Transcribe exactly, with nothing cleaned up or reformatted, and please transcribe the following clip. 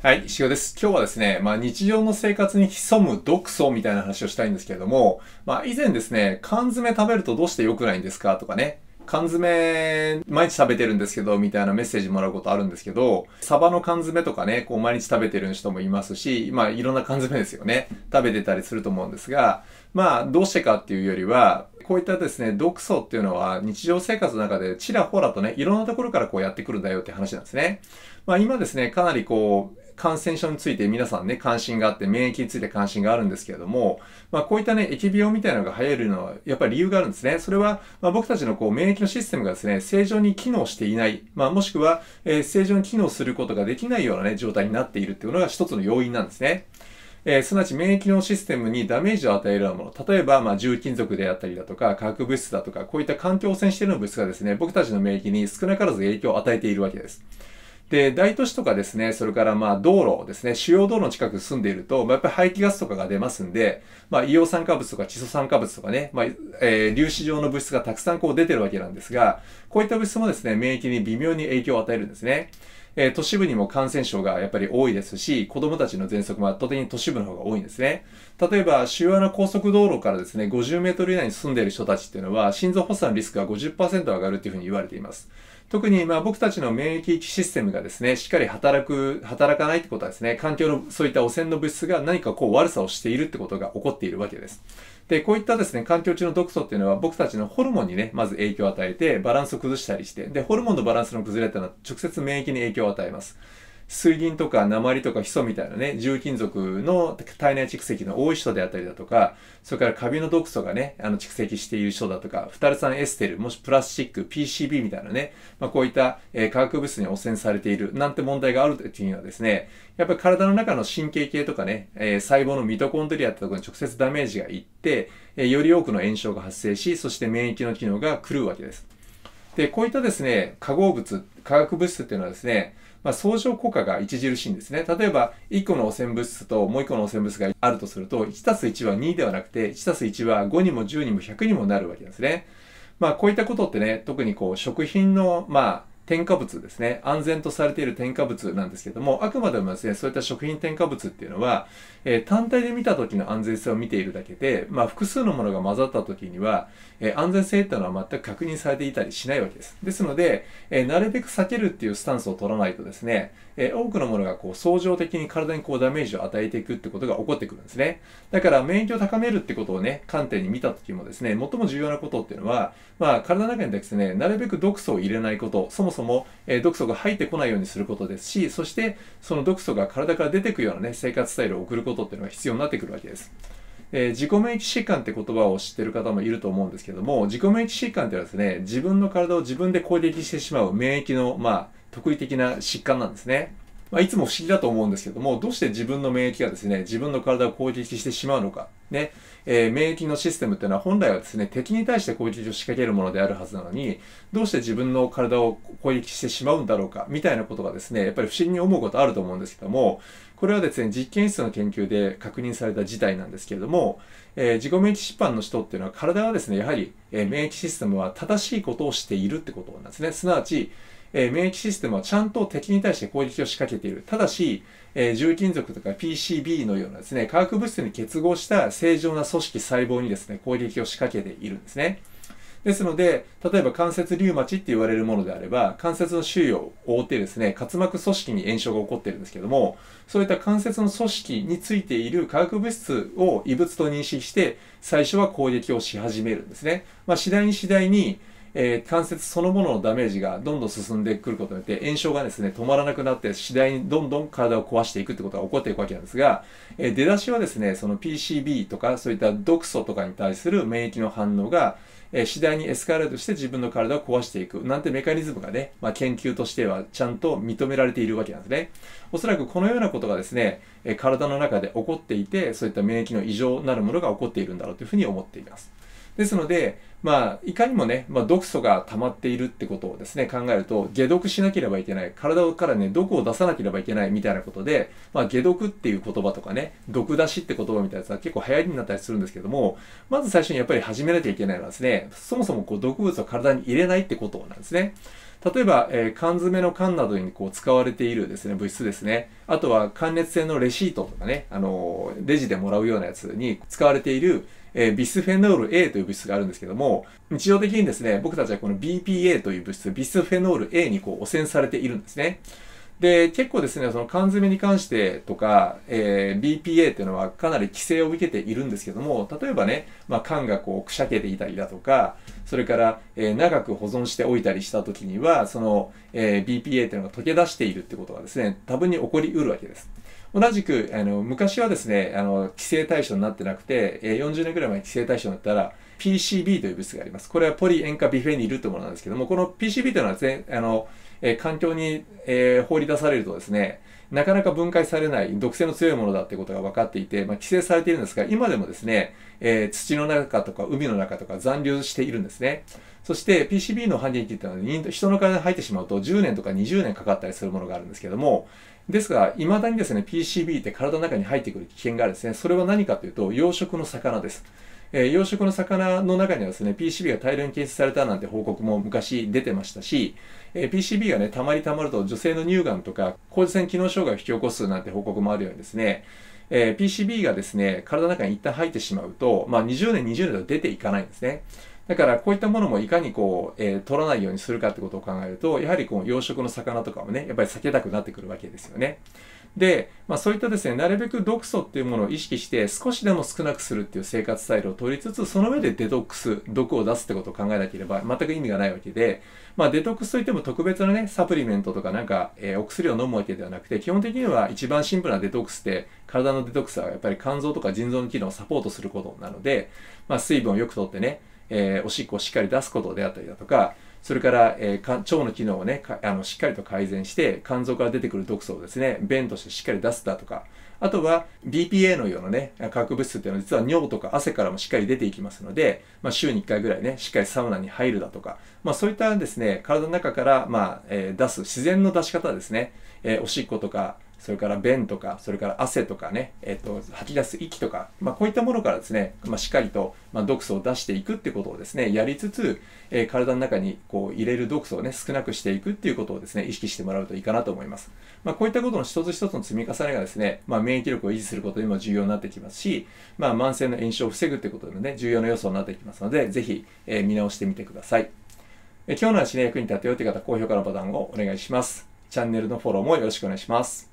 はい、石尾です。今日はですね、まあ日常の生活に潜む毒素みたいな話をしたいんですけれども、まあ以前ですね、缶詰食べるとどうして良くないんですかとかね、缶詰毎日食べてるんですけど、みたいなメッセージもらうことあるんですけど、サバの缶詰とかね、こう毎日食べてる人もいますし、まあいろんな缶詰ですよね、食べてたりすると思うんですが、まあどうしてかっていうよりは、こういったですね、毒素っていうのは日常生活の中でちらほらとね、いろんなところからこうやってくるんだよって話なんですね。まあ今ですね、かなりこう、感染症について皆さんね、関心があって、免疫について関心があるんですけれども、まあこういったね、疫病みたいなのが流行るのは、やっぱり理由があるんですね。それは、まあ僕たちのこう、免疫のシステムがですね、正常に機能していない、まあもしくは、えー、正常に機能することができないようなね、状態になっているっていうのが一つの要因なんですね。えー、すなわち免疫のシステムにダメージを与えるようなもの、例えば、まあ、重金属であったりだとか、化学物質だとか、こういった環境汚染している物質がですね、僕たちの免疫に少なからず影響を与えているわけです。で、大都市とかですね、それからまあ道路ですね、主要道路の近く住んでいると、まあ、やっぱり排気ガスとかが出ますんで、まあ硫黄酸化物とか窒素酸化物とかね、まあ、えー、粒子状の物質がたくさんこう出てるわけなんですが、こういった物質もですね、免疫に微妙に影響を与えるんですね。えー、都市部にも感染症がやっぱり多いですし、子供たちの喘息も圧倒的に都市部の方が多いんですね。例えば、主要な高速道路からですね、ごじゅうメートル以内に住んでいる人たちっていうのは、心臓発作のリスクが ごじゅっパーセント 上がるっていうふうに言われています。特に、まあ僕たちの免疫システムがですね、しっかり働く、働かないってことはですね、環境のそういった汚染の物質が何かこう悪さをしているってことが起こっているわけです。で、こういったですね、環境中の毒素っていうのは僕たちのホルモンにね、まず影響を与えて、バランスを崩したりして、で、ホルモンのバランスの崩れっていうのは直接免疫に影響を与えます。水銀とか鉛とかヒ素みたいなね、重金属の体内蓄積の多い人であったりだとか、それからカビの毒素がね、あの蓄積している人だとか、フタル酸エステル、もしプラスチック、ピーシービー みたいなね、まあこういった、えー、化学物質に汚染されているなんて問題がある時にはですね、やっぱり体の中の神経系とかね、えー、細胞のミトコンドリアってところに直接ダメージがいって、えー、より多くの炎症が発生し、そして免疫の機能が狂うわけです。で、こういったですね、化合物、化学物質っていうのはですね、まあ、相乗効果が著しいんですね。例えば、いっこの汚染物質ともういっこの汚染物質があるとすると、いちたすいち はにではなくて、いちたすいち はごにもじゅうにもひゃくにもなるわけですね。まあ、こういったことってね、特にこう、食品の、まあ、添加物ですね。安全とされている添加物なんですけども、あくまでもですね、そういった食品添加物っていうのは、えー、単体で見た時の安全性を見ているだけで、まあ複数のものが混ざった時には、えー、安全性っていうのは全く確認されていたりしないわけです。ですので、えー、なるべく避けるっていうスタンスを取らないとですね、えー、多くのものがこう相乗的に体にこうダメージを与えていくってことが起こってくるんですね。だから免疫を高めるってことをね、観点に見た時もですね、最も重要なことっていうのは、まあ体の中にですね、なるべく毒素を入れないこと、そもそもそも毒素が入ってこないようにすることですし、そしてその毒素が体から出てくるようなね、生活スタイルを送ることっていうのが必要になってくるわけです。えー、自己免疫疾患って言葉を知ってる方もいると思うんですけども、自己免疫疾患っていうのはですね、自分の体を自分で攻撃してしまう免疫の、まあ、特異的な疾患なんですね。まあ、いつも不思議だと思うんですけども、どうして自分の免疫がですね、自分の体を攻撃してしまうのか。ね、えー、免疫のシステムっていうのは本来はですね、敵に対して攻撃を仕掛けるものであるはずなのに、どうして自分の体を攻撃してしまうんだろうか、みたいなことがですね、やっぱり不思議に思うことあると思うんですけども、これはですね、実験室の研究で確認された事態なんですけれども、えー、自己免疫疾患の人っていうのは体はですね、やはり、えー、免疫システムは正しいことをしているってことなんですね。すなわち、えー、免疫システムはちゃんと敵に対して攻撃を仕掛けている。ただし、えー、重金属とか ピーシービー のようなですね、化学物質に結合した正常な組織細胞にですね、攻撃を仕掛けているんですね。ですので、例えば関節リウマチって言われるものであれば、関節の周囲を覆ってですね、滑膜組織に炎症が起こっているんですけども、そういった関節の組織についている化学物質を異物と認識して、最初は攻撃をし始めるんですね。まあ、次第に次第に、えー、関節そのもののダメージがどんどん進んでくることによって炎症がですね、止まらなくなって次第にどんどん体を壊していくってことが起こっていくわけなんですが、えー、出だしはですね、その ピーシービー とかそういった毒素とかに対する免疫の反応が、えー、次第にエスカレートして自分の体を壊していくなんてメカニズムがね、まあ、研究としてはちゃんと認められているわけなんですね。おそらくこのようなことがですね、えー、体の中で起こっていて、そういった免疫の異常なるものが起こっているんだろうというふうに思っています。ですので、まあ、いかにもね、まあ、毒素が溜まっているってことをですね、考えると、解毒しなければいけない。体からね、毒を出さなければいけないみたいなことで、まあ、解毒っていう言葉とかね、毒出しって言葉みたいなやつは結構流行りになったりするんですけども、まず最初にやっぱり始めなきゃいけないのはですね、そもそもこう毒物を体に入れないってことなんですね。例えば、えー、缶詰の缶などにこう使われているですね、物質ですね。あとは関熱性のレシートとかね、あのー、レジでもらうようなやつに使われている、えー、ビスフェノール A という物質があるんですけども、日常的にですね、僕たちはこの ビーピーエー という物質、ビスフェノール A にこう汚染されているんですね。で、結構ですね、その缶詰に関してとか、えー、ビーピーエー っていうのはかなり規制を受けているんですけども、例えばね、まあ、缶がこうくしゃけていたりだとか、それから、えー、長く保存しておいたりした時には、その、えー、ビーピーエー っていうのが溶け出しているってことがですね、多分に起こりうるわけです。同じく、あの、昔はですね、あの、規制対象になってなくて、よんじゅうねんくらい前に規制対象になったら、ピーシービー という物質があります。これはポリ塩化ビフェニルというものなんですけども、この ピーシービー というのはですね、あの、えー、環境に、えー、放り出されるとですね、なかなか分解されない毒性の強いものだってことが分かっていて、まあ、規制されているんですが、今でもですね、えー、土の中とか海の中とか残留しているんですね。そして ピーシービー の半減期っていうのは人の体に入ってしまうとじゅうねんとかにじゅうねんかかったりするものがあるんですけども、ですが、未だにですね、ピーシービー って体の中に入ってくる危険があるんですね。それは何かというと、養殖の魚です。えー、養殖の魚の中にはですね、ピーシービー が大量に検出されたなんて報告も昔出てましたし、えー、ピーシービー がね、たまりたまると女性の乳がんとか、甲状腺機能障害を引き起こすなんて報告もあるようにですね、えー、ピーシービー がですね、体の中に一旦入ってしまうと、まあにじゅうねん、にじゅうねんと出ていかないんですね。だから、こういったものもいかにこう、えー、取らないようにするかってことを考えると、やはりこう、養殖の魚とかもね、やっぱり避けたくなってくるわけですよね。で、まあそういったですね、なるべく毒素っていうものを意識して、少しでも少なくするっていう生活スタイルを取りつつ、その上でデトックス、毒を出すってことを考えなければ全く意味がないわけで、まあデトックスといっても特別なね、サプリメントとかなんか、えー、お薬を飲むわけではなくて、基本的には一番シンプルなデトックスって、体のデトックスはやっぱり肝臓とか腎臓の機能をサポートすることなので、まあ水分をよくとってね、えー、おしっこをしっかり出すことであったりだとか、それから、えー、腸の機能をね、あの、しっかりと改善して、肝臓から出てくる毒素をですね、便としてしっかり出すだとか、あとは ビーピーエー のようなね、化学物質っていうのは実は尿とか汗からもしっかり出ていきますので、まあ、週にいっかいぐらいね、しっかりサウナに入るだとか、まあそういったですね、体の中から、まあ、えー、出す、自然の出し方ですね、えー、おしっことか、それから便とか、それから汗とかね、えっと、吐き出す息とか、まあ、こういったものからですね、まあ、しっかりと、まあ、毒素を出していくってことをですね、やりつつ、えー、体の中にこう入れる毒素をね、少なくしていくっていうことをですね、意識してもらうといいかなと思います。まあ、こういったことの一つ一つの積み重ねがですね、まあ、免疫力を維持することにも重要になってきますし、まあ、慢性の炎症を防ぐってことでもね、重要な要素になってきますので、ぜひ、えー、見直してみてください。えー、今日の話ね、役に立てようという方、高評価のボタンをお願いします。チャンネルのフォローもよろしくお願いします。